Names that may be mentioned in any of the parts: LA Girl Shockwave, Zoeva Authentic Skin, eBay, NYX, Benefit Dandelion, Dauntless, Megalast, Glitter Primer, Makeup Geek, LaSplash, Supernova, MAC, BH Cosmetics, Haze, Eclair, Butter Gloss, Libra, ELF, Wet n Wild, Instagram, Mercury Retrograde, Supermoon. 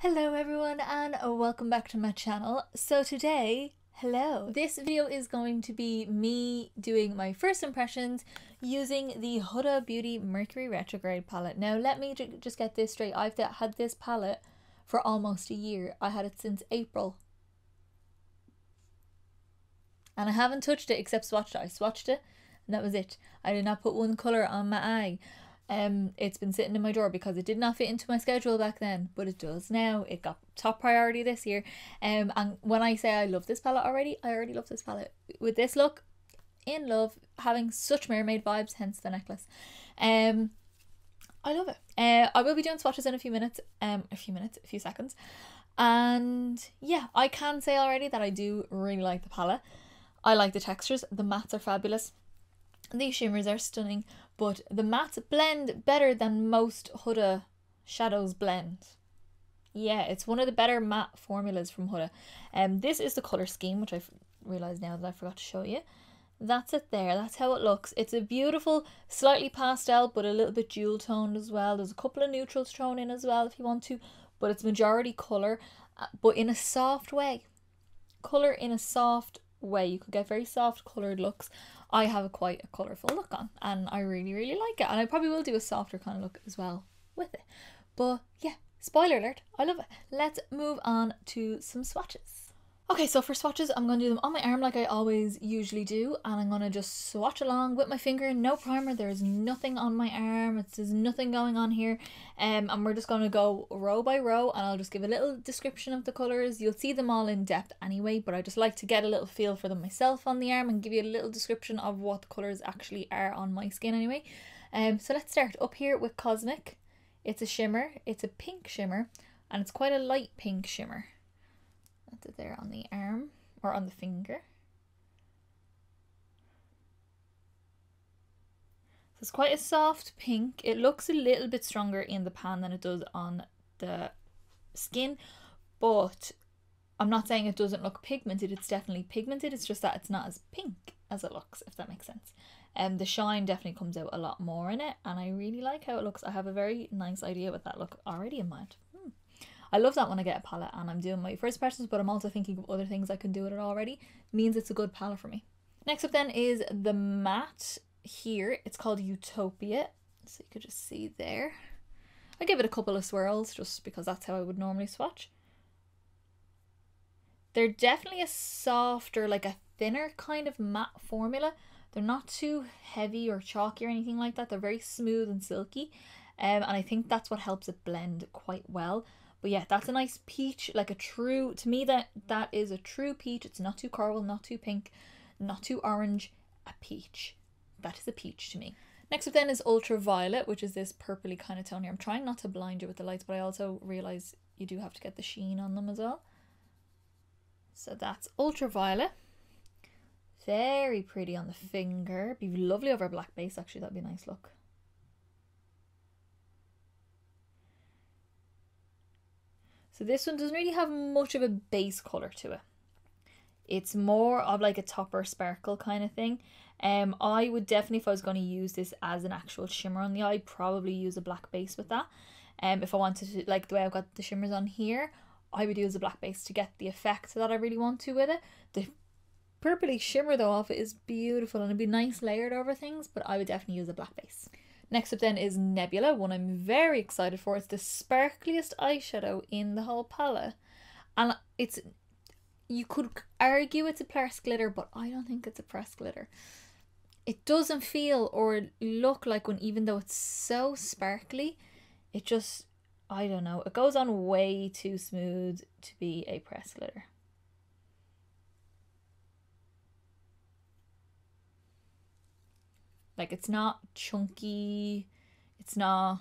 Hello everyone and welcome back to my channel. So today, this video is going to be me doing my first impressions using the Huda Beauty Mercury Retrograde palette. Now let me just get this straight, I've had this palette for almost a year. I had it since April. And I haven't touched it except swatched it. I swatched it and that was it. I did not put one colour on my eye. It's been sitting in my drawer because it did not fit into my schedule back then, but it does now. It got top priority this year. And when I say I love this palette already, I already love this palette. With this look, in love, having such mermaid vibes, hence the necklace. I love it. I will be doing swatches in a few minutes, a few seconds. And yeah, I can say already that I do really like the palette. I like the textures. The mattes are fabulous. These shimmers are stunning, but the mattes blend better than most Huda shadows blend. Yeah, it's one of the better matte formulas from Huda. This is the colour scheme, which I've realised now that I forgot to show you. That's it there. That's how it looks. It's a beautiful, slightly pastel, but a little bit jewel toned as well. There's a couple of neutrals thrown in as well if you want to, but it's majority colour, but in a soft way. Colour in a soft way. You could get very soft coloured looks. I have quite a colourful look on and I really like it, and I probably will do a softer kind of look as well with it. But yeah, spoiler alert, I love it. Let's move on to some swatches. Okay, so for swatches I'm going to do them on my arm like I always usually do, and I'm going to just swatch along with my finger. No primer, there's nothing on my arm, there's nothing going on here, and we're just going to go row by row, and I'll just give a little description of the colours. You'll see them all in depth anyway, but I just like to get a little feel for them myself on the arm and give you a little description of what the colours actually are on my skin anyway. So let's start up here with Cosmic. It's a shimmer, it's a pink shimmer, and it's quite a light pink shimmer. That's it there on the arm, or on the finger. So it's quite a soft pink. It looks a little bit stronger in the pan than it does on the skin, but I'm not saying it doesn't look pigmented. It's definitely pigmented. It's just that it's not as pink as it looks, if that makes sense. The shine definitely comes out a lot more in it, and I really like how it looks. I have a very nice idea with that look already in mind. I love that when I get a palette and I'm doing my first impressions, but I'm also thinking of other things I can do with it already. It means it's a good palette for me. Next up then is the matte here. It's called Utopia. So you could just see there. I give it a couple of swirls just because that's how I would normally swatch. They're definitely a softer, like a thinner kind of matte formula. They're not too heavy or chalky or anything like that. They're very smooth and silky. And I think that's what helps it blend quite well. But yeah, that's a nice peach, like a true, to me that is a true peach. It's not too coral, not too pink, not too orange, a peach. That is a peach to me. Next up then is Ultraviolet, which is this purpley kind of tone here. I'm trying not to blind you with the lights, but I also realise you do have to get the sheen on them as well. So that's Ultraviolet. Very pretty on the finger. Be lovely over a black base, actually. That'd be a nice look. So this one doesn't really have much of a base colour to it. It's more of like a topper sparkle kind of thing. I would definitely, if I was going to use this as an actual shimmer on the eye, probably use a black base with that. If I wanted to, like the way I've got the shimmers on here, I would use a black base to get the effect that I really want to with it. The purpley shimmer though off it is beautiful, and it'd be nice layered over things, but I would definitely use a black base. Next up then is Nebula, one I'm very excited for. It's the sparkliest eyeshadow in the whole palette. And it's, you could argue it's a pressed glitter, but I don't think it's a pressed glitter. It doesn't feel or look like one, even though it's so sparkly. It just, I don't know, it goes on way too smooth to be a pressed glitter. Like it's not chunky, it's not,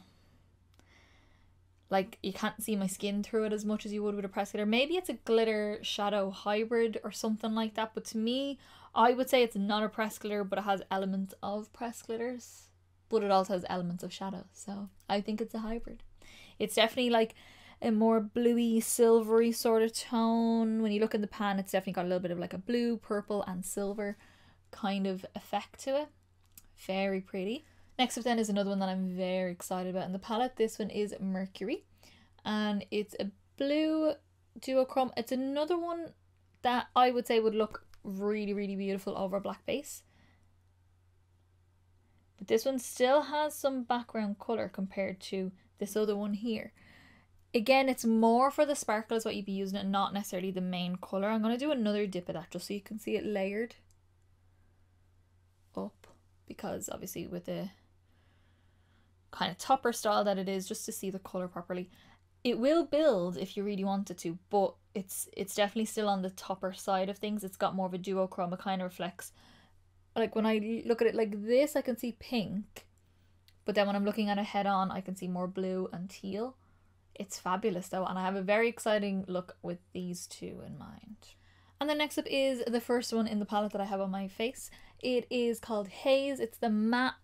like you can't see my skin through it as much as you would with a pressed glitter. Maybe it's a glitter shadow hybrid or something like that, but to me, I would say it's not a pressed glitter, but it has elements of pressed glitters, but it also has elements of shadow, so I think it's a hybrid. It's definitely like a more bluey, silvery sort of tone. When you look in the pan, it's definitely got a little bit of like a blue, purple and silver kind of effect to it. Very pretty. Next up then is another one that I'm very excited about in the palette. This one is Mercury, and it's a blue duochrome. It's another one that I would say would look really, really beautiful over a black base. But this one still has some background colour compared to this other one here. Again, it's more for the sparkle is what you'd be using it, not necessarily the main colour. I'm going to do another dip of that just so you can see it layered up, because obviously with the kind of topper style that it is, just to see the colour properly. It will build if you really wanted to, but it's definitely still on the topper side of things. It's got more of a duochrome. It kind of reflects, like when I look at it like this, I can see pink, but then when I'm looking at it head on, I can see more blue and teal. It's fabulous though, and I have a very exciting look with these two in mind. And then next up is the first one in the palette that I have on my face. It is called Haze. It's the matte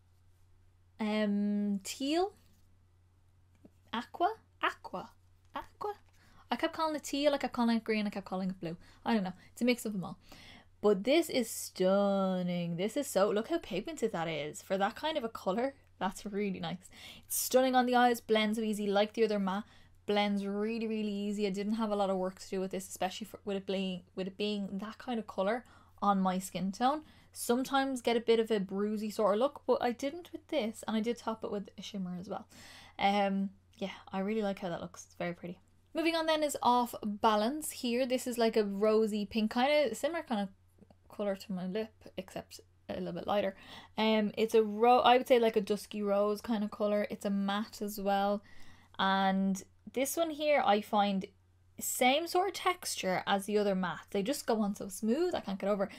teal, aqua. I kept calling it teal, I kept calling it green, I kept calling it blue. I don't know, it's a mix of them all. But this is stunning. This is so, look how pigmented that is. For that kind of a colour, that's really nice. It's stunning on the eyes, blends so easy, like the other matte. Blends really, really easy. I didn't have a lot of work to do with this, especially for, with it being that kind of colour on my skin tone. Sometimes get a bit of a bruisey sort of look, but I didn't with this, and I did top it with a shimmer as well. Yeah, I really like how that looks. It's very pretty. Moving on then is Off Balance here. This is like a rosy pink, kind of similar kind of color to my lip, except a little bit lighter. It's a I would say like a dusky rose kind of color. It's a matte as well, and this one here I find same sort of texture as the other matte. They just go on so smooth, I can't get over it.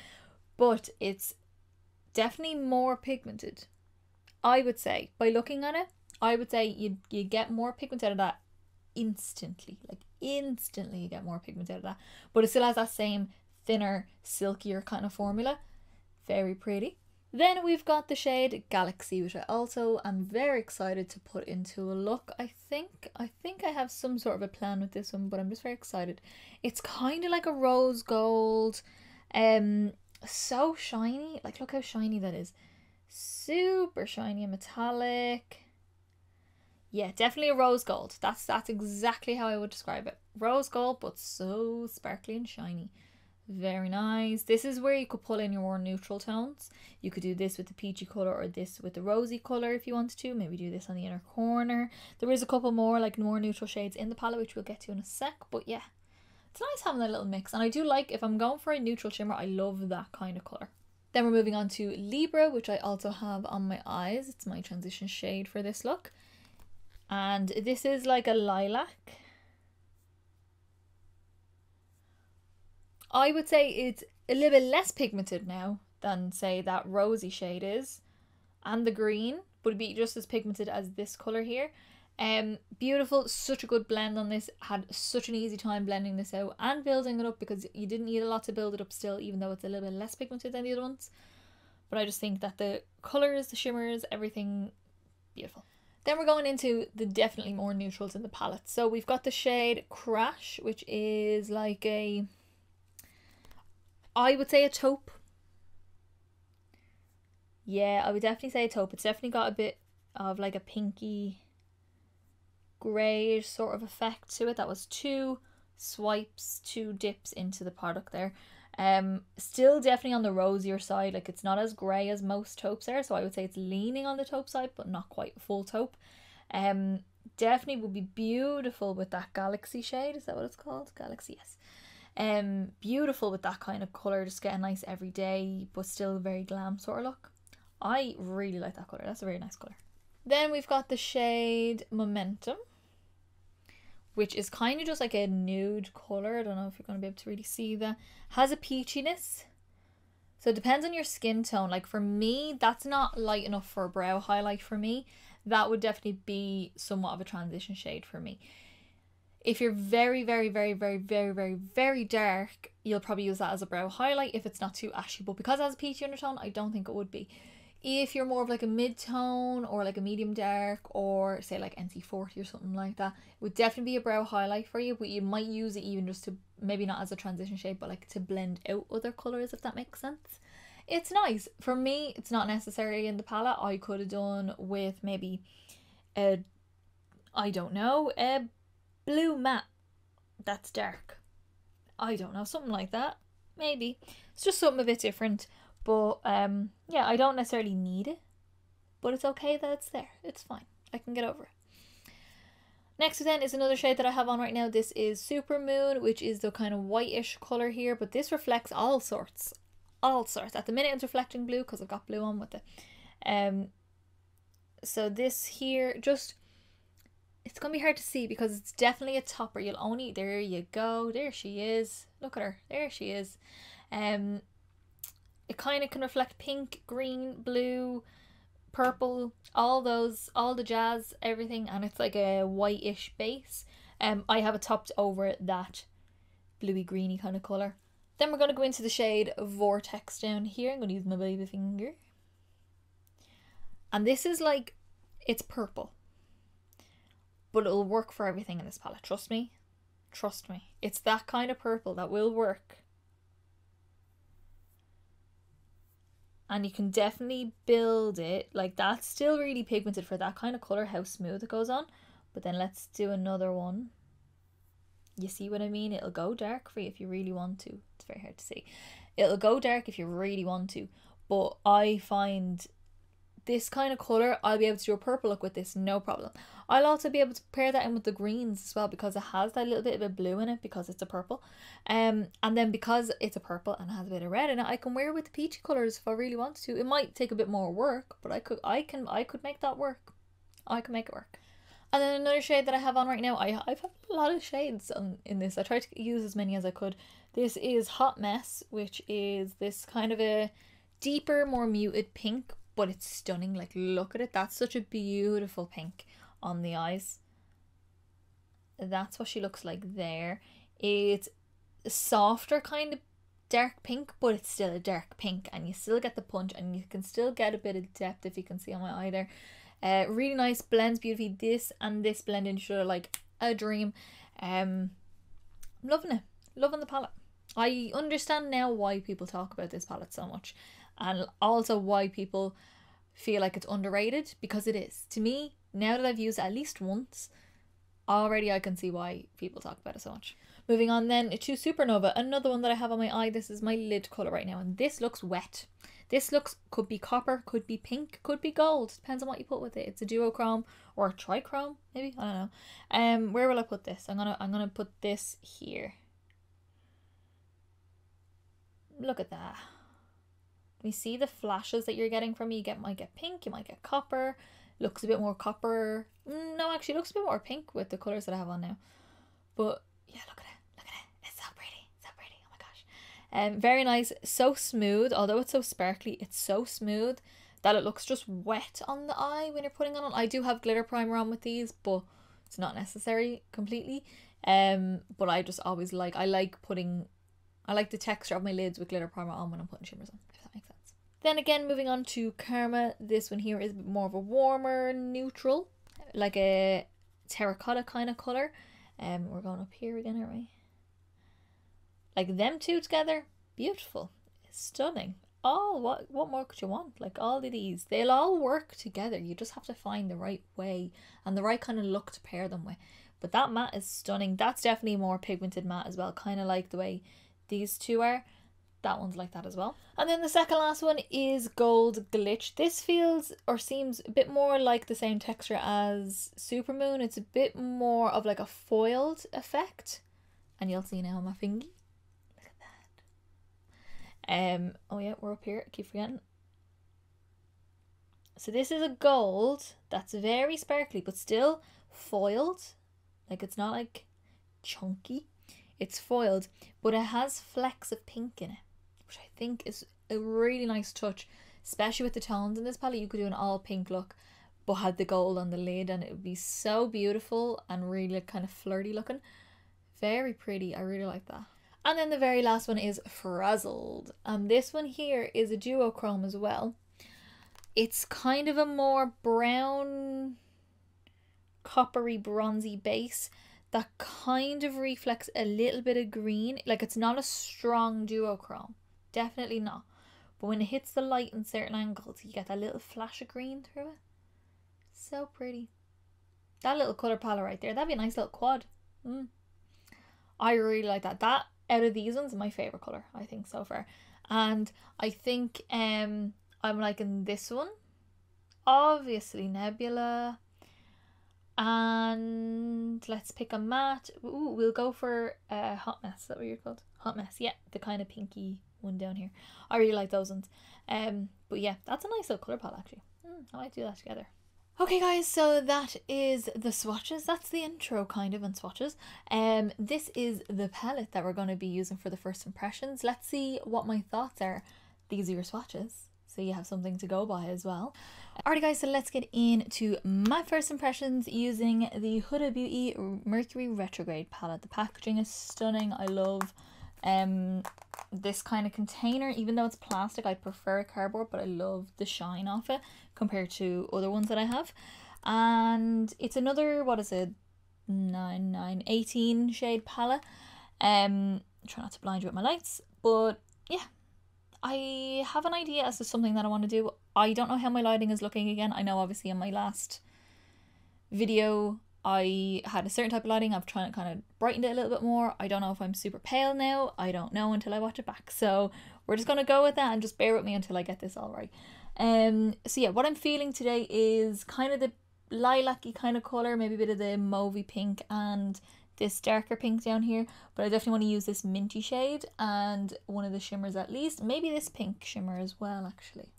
But it's definitely more pigmented. I would say by looking at it, I would say you get more pigment out of that instantly. Like instantly you get more pigment out of that, but it still has that same thinner, silkier kind of formula. Very pretty. Then we've got the shade Galaxy, which I also am very excited to put into a look. I think I have some sort of a plan with this one, but I'm just very excited. It's kind of like a rose gold, so shiny. Like look how shiny that is. Super shiny and metallic. Yeah, definitely a rose gold. That's exactly how I would describe it. Rose gold, but so sparkly and shiny. Very nice. This is where you could pull in your more neutral tones. You could do this with the peachy colour or this with the rosy colour if you wanted to. Maybe do this on the inner corner. There is a couple more like more neutral shades in the palette, which we'll get to in a sec. But yeah, it's nice having that little mix. And I do like, if I'm going for a neutral shimmer, I love that kind of colour. Then we're moving on to Libra, which I also have on my eyes. It's my transition shade for this look. And this is like a lilac. I would say it's a little bit less pigmented now than say that rosy shade is, and the green would be just as pigmented as this colour here. Beautiful, such a good blend on this. Had such an easy time blending this out and building it up, because you didn't need a lot to build it up still, even though it's a little bit less pigmented than the other ones. But I just think that the colours, the shimmers, everything, beautiful. Then we're going into the definitely more neutrals in the palette. So we've got the shade Crash, which is like a, I would say a taupe. Yeah, I would definitely say a taupe. It's definitely got a bit of like a pinky greyish sort of effect to it. That was two swipes, two dips into the product there. Still definitely on the rosier side. Like it's not as grey as most taupes are, so I would say it's leaning on the taupe side, but not quite full taupe. Definitely would be beautiful with that Galaxy shade. Is that what it's called? Galaxy, yes. Beautiful with that kind of colour, just get a nice everyday but still very glam sort of look. I really like that colour. That's a very nice colour. Then we've got the shade Momentum, which is kind of just like a nude colour. I don't know if you're going to be able to really see that. Has a peachiness, so it depends on your skin tone. Like for me, that's not light enough for a brow highlight for me. That would definitely be somewhat of a transition shade for me. If you're very dark, you'll probably use that as a brow highlight if it's not too ashy. But because it has a peachy undertone, I don't think it would be. If you're more of like a mid-tone or like a medium dark, or say like NC40 or something like that, it would definitely be a brow highlight for you. But you might use it even just to, maybe not as a transition shade, but like to blend out other colours, if that makes sense. It's nice. For me, it's not necessarily in the palette. I could have done with maybe, I don't know, blue matte that's dark. I don't know, something like that. Maybe. It's just something a bit different. But yeah, I don't necessarily need it. But it's okay that it's there. It's fine. I can get over it. Next then is another shade that I have on right now. This is Supermoon, which is the kind of whitish colour here. But this reflects all sorts. All sorts. At the minute it's reflecting blue because I've got blue on with it. So this here, just... It's going to be hard to see because it's definitely a topper. You'll only... There you go. There she is. Look at her. There she is. It kind of can reflect pink, green, blue... purple, all those, all the jazz, everything, and it's like a whitish base. I have it topped over that bluey greeny kind of colour. Then we're going to go into the shade Vortex down here. I'm going to use my baby finger, and this is like, it's purple, but it'll work for everything in this palette, trust me. It's that kind of purple that will work. And you can definitely build it. Like, that's still really pigmented for that kind of colour, how smooth it goes on. But then let's do another one. You see what I mean? It'll go dark for you if you really want to. It's very hard to see. It'll go dark if you really want to. But I find this kind of colour, I'll be able to do a purple look with this, no problem. I'll also be able to pair that in with the greens as well, because it has that little bit of a blue in it, because it's a purple. And then because it's a purple and has a bit of red in it, I can wear it with the peachy colours if I really want to. It might take a bit more work, but I could make that work. I can make it work. And then another shade that I have on right now, I've had a lot of shades in this. I tried to use as many as I could. This is Hot Mess, which is this kind of a deeper, more muted pink, but it's stunning. Like, look at it. That's such a beautiful pink on the eyes. That's what she looks like there. It's a softer kind of dark pink, but it's still a dark pink, and you still get the punch, and you can still get a bit of depth, if you can see on my eye there. Really nice, blends beautifully. This and this blend in each other like a dream. I'm loving it. Loving the palette. I understand now why people talk about this palette so much. And also why people feel like it's underrated, because it is. To me, now that I've used it at least once, already I can see why people talk about it so much. Moving on then to Supernova, another one that I have on my eye. This is my lid colour right now, and this looks wet. This looks, could be copper, could be pink, could be gold. Depends on what you put with it. It's a duochrome or a trichrome, maybe? I don't know. Where will I put this? I'm gonna put this here. Look at that. You see the flashes that you're getting from me. You might get pink, you might get copper. Looks a bit more copper. No, actually, looks a bit more pink with the colours that I have on now. But yeah, look at it. Look at it. It's so pretty. So pretty. Oh my gosh. Very nice. So smooth. Although it's so sparkly, it's so smooth that it looks just wet on the eye when you're putting it on. I do have glitter primer on with these, but it's not necessary completely. But I just always like, I like the texture of my lids with glitter primer on when I'm putting shimmers on, if that makes sense. Then again, moving on to Karma. This one here is more of a warmer neutral, like a terracotta kind of colour. We're going up here again, aren't we? Like them two together, beautiful, stunning. Oh, what more could you want? Like all of these, they'll all work together. You just have to find the right way and the right kind of look to pair them with. But that matte is stunning. That's definitely more pigmented matte as well, kind of like the way these two are. That one's like that as well. And then the second last one is Gold Glitch. This feels or seems a bit more like the same texture as Supermoon. It's a bit more of like a foiled effect, and you'll see now on my fingy. Look at that. Oh yeah, we're up here. I keep forgetting. So this is a gold that's very sparkly, but still foiled. Like, it's not like chunky. It's foiled, but it has flecks of pink in it, which I think is a really nice touch, especially with the tones in this palette. You could do an all pink look, but had the gold on the lid, and it would be so beautiful and really kind of flirty looking. Very pretty. I really like that. And then the very last one is Frazzled, and this one here is a duochrome as well. It's kind of a more brown, coppery, bronzy base that kind of reflects a little bit of green. Like, it's not a strong duochrome, definitely not, but when it hits the light in certain angles, you get that little flash of green through it. So pretty. That little colour palette right there, that'd be a nice little quad. I really like that. That out of these ones, my favorite color, I think, so far. And I think I'm liking this one, obviously Nebula, and let's pick a matte. Ooh, we'll go for Hot Mess. Is that what you're called? Hot Mess, yeah, the kind of pinky one down here. I really like those ones. But yeah, that's a nice little color palette actually. I might do that together. Okay guys, so that is the swatches. That's the intro kind of on swatches. This is the palette that we're going to be using for the first impressions. Let's see what my thoughts are. These are your swatches, so you have something to go by as well. Alrighty guys, so let's get into my first impressions using the Huda Beauty Mercury Retrograde palette. The packaging is stunning. I love this kind of container. Even though it's plastic, I prefer cardboard, but I love the shine off it compared to other ones that I have. And it's another, what is it, 18 shade palette. Try not to blind you with my lights, but yeah, I have an idea as to something that I want to do. I don't know how my lighting is looking again. I know obviously in my last video I had a certain type of lighting. I've tried to kind of brighten it a little bit more. I don't know if I'm super pale now. I don't know until I watch it back. So we're just going to go with that and just bear with me until I get this all right. So yeah, what I'm feeling today is kind of the lilac-y kind of colour, maybe a bit of the mauvey pink and this darker pink down here, but I definitely want to use this minty shade and one of the shimmers at least, maybe this pink shimmer as well actually.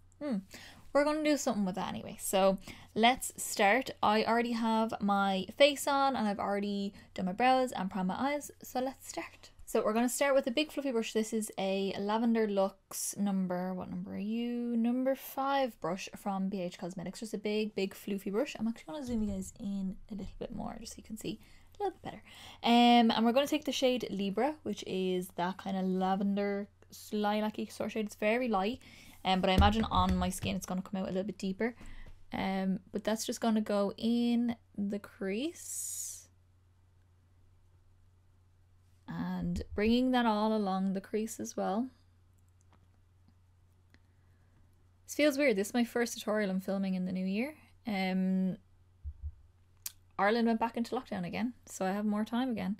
We're going to do something with that anyway, so let's start. I already have my face on and I've already done my brows and primed my eyes, so let's start. So we're going to start with a big fluffy brush. This is a Lavender Luxe number, what number are you? Number 5 brush from BH Cosmetics. Just a big fluffy brush. I'm actually going to zoom you guys in a little bit more just so you can see a little bit better. And we're going to take the shade Libra, which is that kind of lavender lilac-y sort of shade. It's very light, but I imagine on my skin it's going to come out a little bit deeper. But that's just going to go in the crease and bringing that all along the crease as well. This feels weird. This is my first tutorial I'm filming in the new year. Ireland went back into lockdown again, so I have more time again.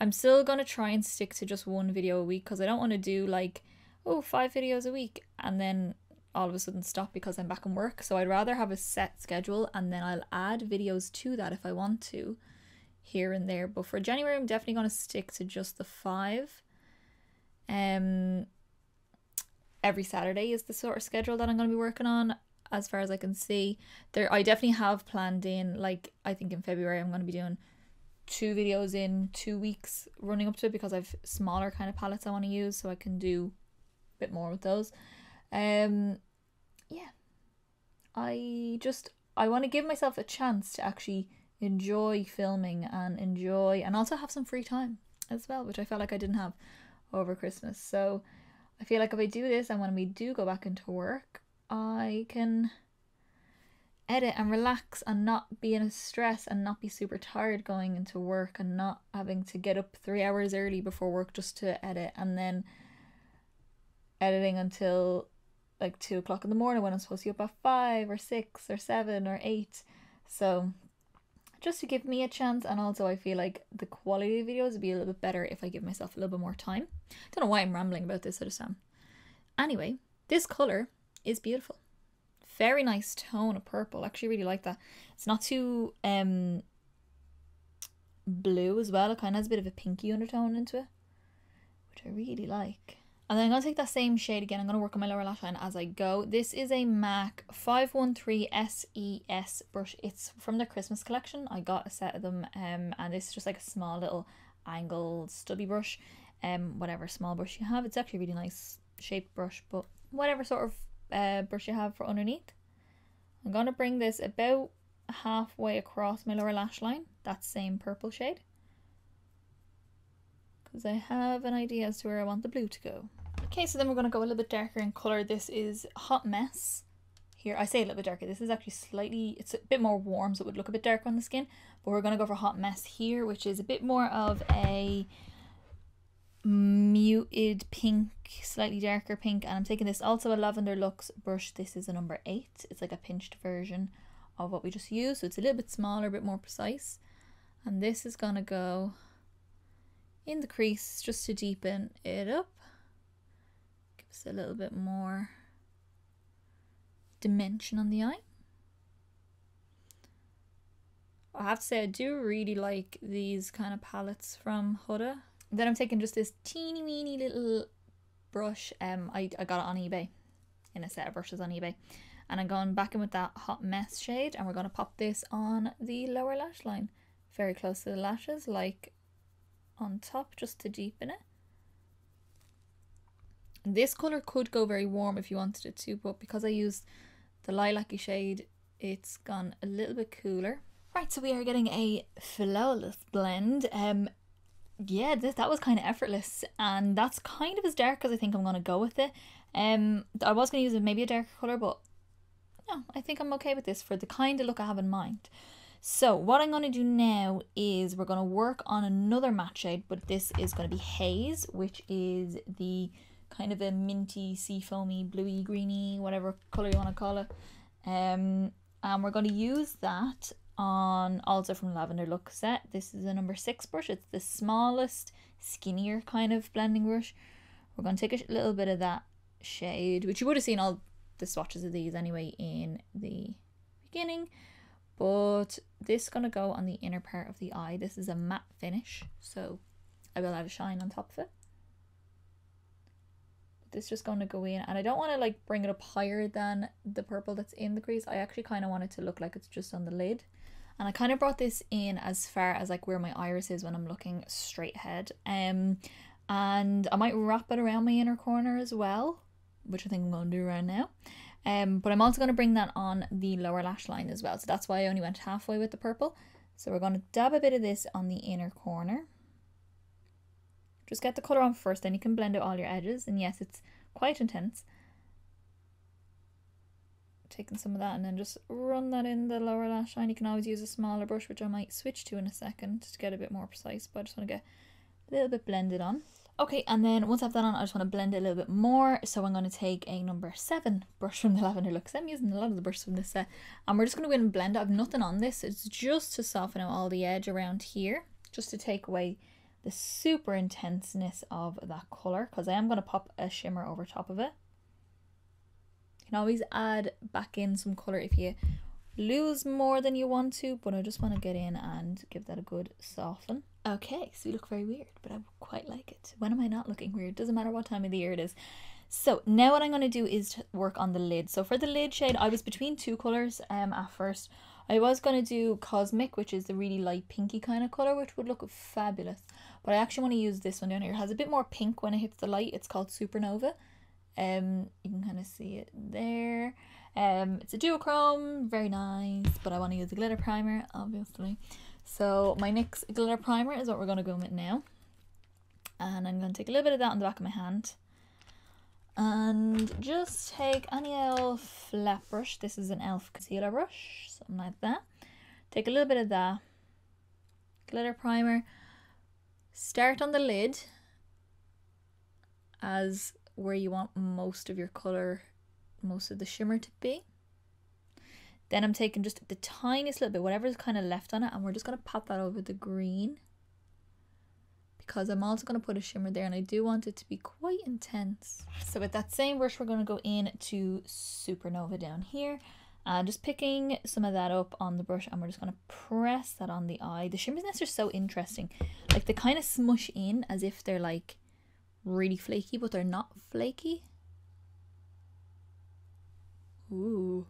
I'm still going to try and stick to just one video a week because I don't want to do like, oh, 5 videos a week and then all of a sudden stop because I'm back in work. So I'd rather have a set schedule and then I'll add videos to that if I want to here and there. But for January, I'm definitely going to stick to just the 5. Every Saturday is the sort of schedule that I'm going to be working on. As far as I can see there, I definitely have planned in, like, I think in February I'm going to be doing 2 videos in 2 weeks running up to it because I've smaller kind of palettes I want to use, so I can do a bit more with those. Yeah, I want to give myself a chance to actually enjoy filming and enjoy and also have some free time as well, which I felt like I didn't have over Christmas. So I feel like if I do this and when we do go back into work, I can edit and relax and not be in a stress and not be super tired going into work and not having to get up 3 hours early before work just to edit and then editing until like 2 o'clock in the morning when I'm supposed to be up at 5 or 6 or 7 or 8. So just to give me a chance, and also I feel like the quality of the videos would be a little bit better if I give myself a little bit more time. Don't know why I'm rambling about this, I just am. Anyway, this colour is beautiful. Very nice tone of purple. I actually really like that. It's not too blue as well. It kind of has a bit of a pinky undertone into it, which I really like. And then I'm going to take that same shade again. I'm going to work on my lower lash line as I go. This is a MAC 513 SES brush. It's from their Christmas collection. I got a set of them, and it's just like a small little angled stubby brush, whatever small brush you have. It's actually a really nice shaped brush, but whatever sort of brush you have for underneath. I'm going to bring this about halfway across my lower lash line, that same purple shade, because I have an idea as to where I want the blue to go. Okay, so then we're going to go a little bit darker in colour. This is Hot Mess. Here, I say a little bit darker. This is actually slightly, it's a bit more warm, so it would look a bit darker on the skin, but we're going to go for Hot Mess here, which is a bit more of a muted pink, slightly darker pink, and I'm taking this also a Lavender Luxe brush. This is a number 8. It's like a pinched version of what we just used, so it's a little bit smaller, a bit more precise, and this is gonna go in the crease just to deepen it up. Gives a little bit more dimension on the eye. I have to say I do really like these kind of palettes from Huda. Then I'm taking just this teeny weeny little brush. I got it on eBay, in a set of brushes on eBay. And I'm going back in with that Hot Mess shade, and we're going to pop this on the lower lash line. Very close to the lashes, like on top, just to deepen it. This colour could go very warm if you wanted it to, but because I used the lilac-y shade, it's gone a little bit cooler. Right, so we are getting a flawless blend. Yeah, that was kind of effortless, and that's kind of as dark as I think I'm going to go with it. I was going to use maybe a darker colour, but no, I think I'm okay with this for the kind of look I have in mind. So what I'm going to do now is we're going to work on another matte shade, but this is going to be Haze, which is the kind of a minty, sea foamy, bluey, greeny, whatever colour you want to call it. And we're going to use that on also from Lavender Look set. This is a number 6 brush. It's the smallest, skinnier kind of blending brush. We're going to take a little bit of that shade, which you would have seen all the swatches of these anyway in the beginning. But this is going to go on the inner part of the eye. This is a matte finish, so I will add a shine on top of it. This is just going to go in, and I don't want to like bring it up higher than the purple that's in the crease. I actually kind of want it to look like it's just on the lid. And I kind of brought this in as far as like where my iris is when I'm looking straight ahead. And I might wrap it around my inner corner as well, which I think I'm going to do right now. But I'm also going to bring that on the lower lash line as well. So that's why I only went halfway with the purple. So we're going to dab a bit of this on the inner corner. Just get the colour on first, then you can blend out all your edges. And yes, it's quite intense. Taking some of that and then just run that in the lower lash line. You can always use a smaller brush, which I might switch to in a second to get a bit more precise. But I just want to get a little bit blended on. Okay, and then once I have that on, I just want to blend it a little bit more. So I'm going to take a number 7 brush from the Lavender Look. I'm using a lot of the brushes from this set. And we're just going to go in and blend it. I have nothing on this. It's just to soften out all the edge around here. Just to take away the super intenseness of that colour. Because I am going to pop a shimmer over top of it. You can always add back in some colour if you lose more than you want to. But I just want to get in and give that a good soften. Okay, so we look very weird, but I quite like it. When am I not looking weird? Doesn't matter what time of the year it is. So now what I'm going to do is work on the lid. So for the lid shade, I was between two colours at first. I was going to do Cosmic, which is the really light pinky kind of colour, which would look fabulous. But I actually want to use this one down here. It has a bit more pink when it hits the light. It's called Supernova. You can kind of see it there. It's a duochrome, very nice, but I want to use a glitter primer, obviously. So my NYX glitter primer is what we're going to go with now, and I'm going to take a little bit of that on the back of my hand and just take any ELF flat brush. This is an ELF concealer brush, something like that. Take a little bit of that glitter primer, start on the lid as where you want most of your colour, most of the shimmer to be. Then I'm taking just the tiniest little bit, whatever's kind of left on it, and we're just going to pop that over the green. Because I'm also going to put a shimmer there, and I do want it to be quite intense. So with that same brush, we're going to go in to Supernova down here. Just picking some of that up on the brush, and we're just going to press that on the eye. The shimmeriness are so interesting. Like, they kind of smush in as if they're, like, really flaky, but they're not flaky. Ooh.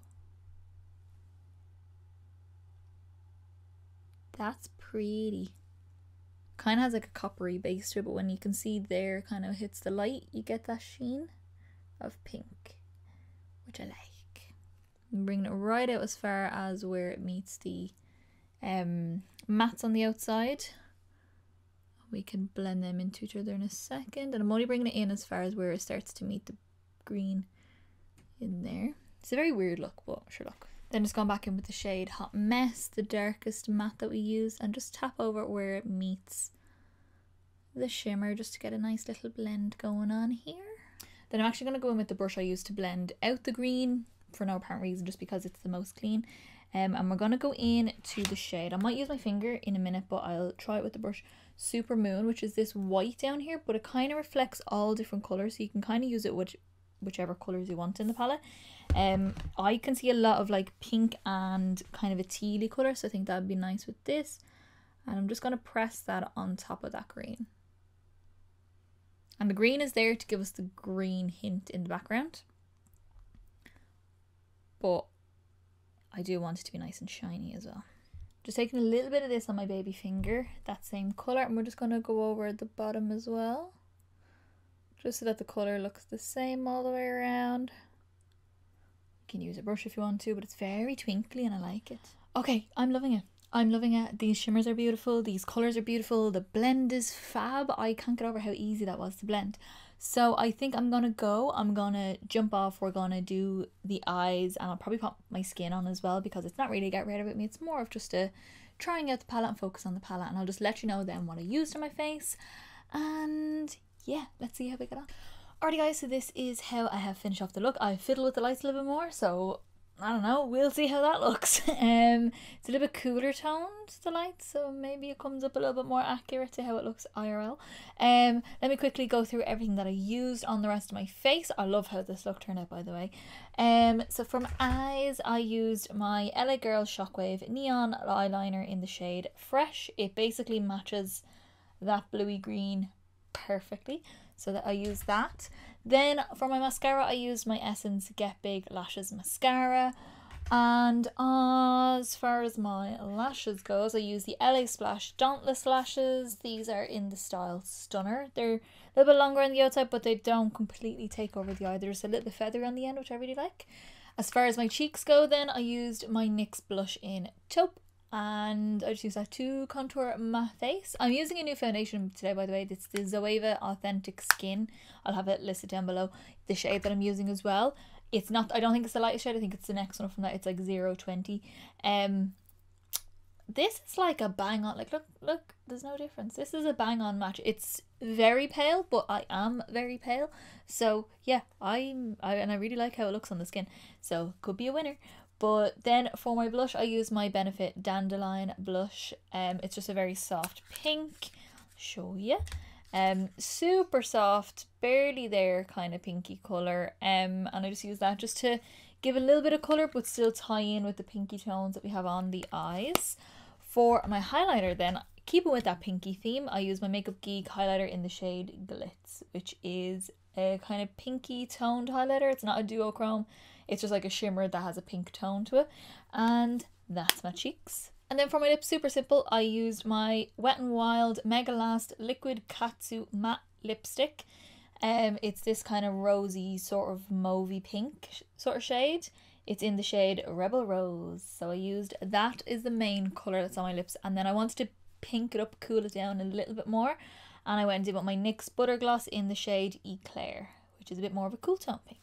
That's pretty. Kind of has like a coppery base to it, but when you can see there kind of hits the light, you get that sheen of pink, which I like. I'm bringing it right out as far as where it meets the mattes on the outside. We can blend them into each other in a second, and I'm only bringing it in as far as where it starts to meet the green in there. It's a very weird look, but sure look. Then just going back in with the shade Hot Mess, the darkest matte that we use, and just tap over where it meets the shimmer just to get a nice little blend going on here. Then I'm actually going to go in with the brush I used to blend out the green for no apparent reason, just because it's the most clean. and we're gonna go in to the shade. I might use my finger in a minute, but I'll try it with the brush. Supermoon, which is this white down here, but it kind of reflects all different colors, so you can kind of use it with whichever colors you want in the palette. I can see a lot of like pink and kind of a tealy color, so I think that'd be nice with this. And I'm just gonna press that on top of that green. And the green is there to give us the green hint in the background. But I do want it to be nice and shiny as well. Just taking a little bit of this on my baby finger, that same color, and we're just gonna go over the bottom as well, just so that the color looks the same all the way around. You can use a brush if you want to, but it's very twinkly and I like it. Okay, I'm loving it. I'm loving it. These shimmers are beautiful. These colors are beautiful. The blend is fab. I can't get over how easy that was to blend. So I think I'm gonna go, I'm gonna jump off, we're gonna do the eyes, and I'll probably pop my skin on as well, because it's not really get rid of it, it's more of just a trying out the palette and focus on the palette, and I'll just let you know then what I used on my face, and yeah, let's see how we get on. Alrighty guys, so this is how I have finished off the look. I fiddled with the lights a little bit more, so I don't know, we'll see how that looks. It's a little bit cooler toned, the light, so maybe it comes up a little bit more accurate to how it looks IRL. Let me quickly go through everything that I used on the rest of my face. I love how this look turned out, by the way. So from eyes, I used my LA Girl Shockwave Neon Eyeliner in the shade Fresh. It basically matches that bluey green perfectly, so that I use that. Then for my mascara, I used my Essence Get Big Lashes Mascara. And as far as my lashes goes, I use the LA Splash Dauntless Lashes. These are in the style Stunner. They're a little bit longer on the outside, but they don't completely take over the eye. There's a little feather on the end, which I really like. As far as my cheeks go then, I used my NYX blush in Taupe. And I just use that to contour my face. I'm using a new foundation today, by the way. It's the Zoeva Authentic Skin. I'll have it listed down below. The shade that I'm using as well. It's not, I don't think it's the lightest shade. I think it's the next one from that. It's like 020. This is like a bang on, like look, there's no difference. This is a bang on match. It's very pale, but I am very pale. So yeah, I really like how it looks on the skin. So could be a winner. But then for my blush, I use my Benefit Dandelion blush. It's just a very soft pink. Show you. Super soft, barely there kind of pinky colour. And I just use that just to give a little bit of colour, but still tie in with the pinky tones that we have on the eyes. For my highlighter then, keeping with that pinky theme, I use my Makeup Geek highlighter in the shade Glitz, which is a kind of pinky toned highlighter. It's not a duochrome. It's just like a shimmer that has a pink tone to it. And that's my cheeks. And then for my lips, super simple. I used my Wet n Wild Megalast Liquid Katsu Matte Lipstick. It's this kind of rosy sort of mauvey pink sort of shade. It's in the shade Rebel Rose. So I used that is the main colour that's on my lips. And then I wanted to pink it up, cool it down a little bit more. And I went and did with my NYX Butter Gloss in the shade Eclair, which is a bit more of a cool tone pink.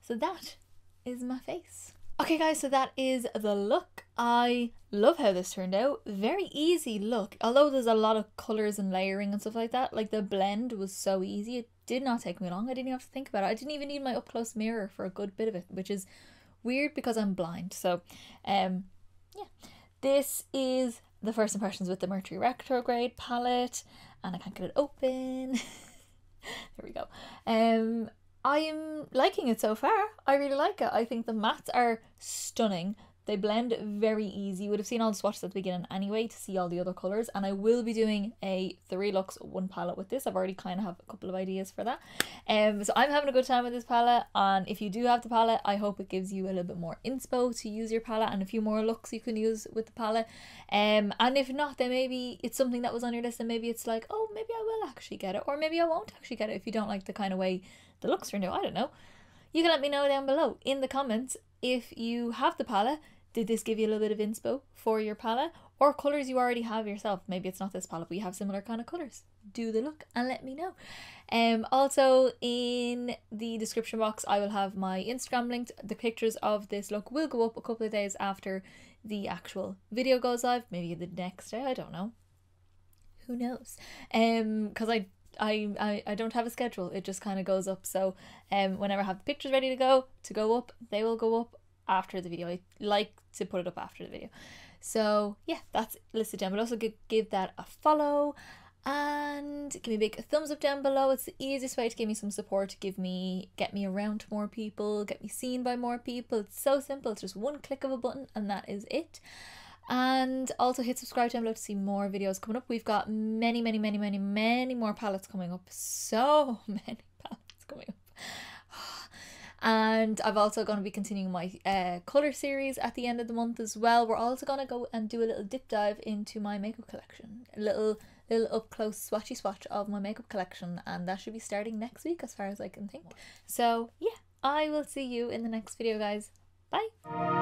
So that is my face. Okay guys, so that is the look. I love how this turned out. Very easy look, although there's a lot of colours and layering and stuff like that. Like the blend was so easy, it did not take me long. I didn't even have to think about it. I didn't even need my up close mirror for a good bit of it, which is weird because I'm blind. So yeah, this is the first impressions with the Mercury Retrograde palette, and I can't get it open. There we go. I am liking it so far. I really like it. I think the mattes are stunning. They blend very easy. You would have seen all the swatches at the beginning anyway to see all the other colours, and I will be doing a 3 looks 1 palette with this. I've already kind of have a couple of ideas for that. So I'm having a good time with this palette, and if you do have the palette, I hope it gives you a little bit more inspo to use your palette and a few more looks you can use with the palette. And if not, then maybe it's something that was on your list and maybe it's like, oh, maybe I will actually get it, or maybe I won't actually get it if you don't like the kind of way the looks turned out. I don't know. You can let me know down below in the comments if you have the palette. Did this give you a little bit of inspo for your palette, or colours you already have yourself? Maybe it's not this palette, but you have similar kind of colours. Do the look and let me know. Also in the description box, I will have my Instagram linked. The pictures of this look will go up a couple of days after the actual video goes live. Maybe the next day, I don't know. Who knows? Because I don't have a schedule. It just kind of goes up. So whenever I have the pictures ready to go up, they will go up after the video. I like to put it up after the video. So yeah, that's listed down below. So give that a follow and give me a big thumbs up down below. It's the easiest way to give me some support, get me around to more people, get me seen by more people. It's so simple. It's just one click of a button and that is it. And also hit subscribe down below to see more videos coming up. We've got many more palettes coming up, so many palettes coming up. And I've also going to be continuing my colour series at the end of the month as well. We're also going to go and do a little dip dive into my makeup collection, a little up close swatchy swatch of my makeup collection, and that should be starting next week as far as I can think. So yeah, I will see you in the next video, guys. Bye.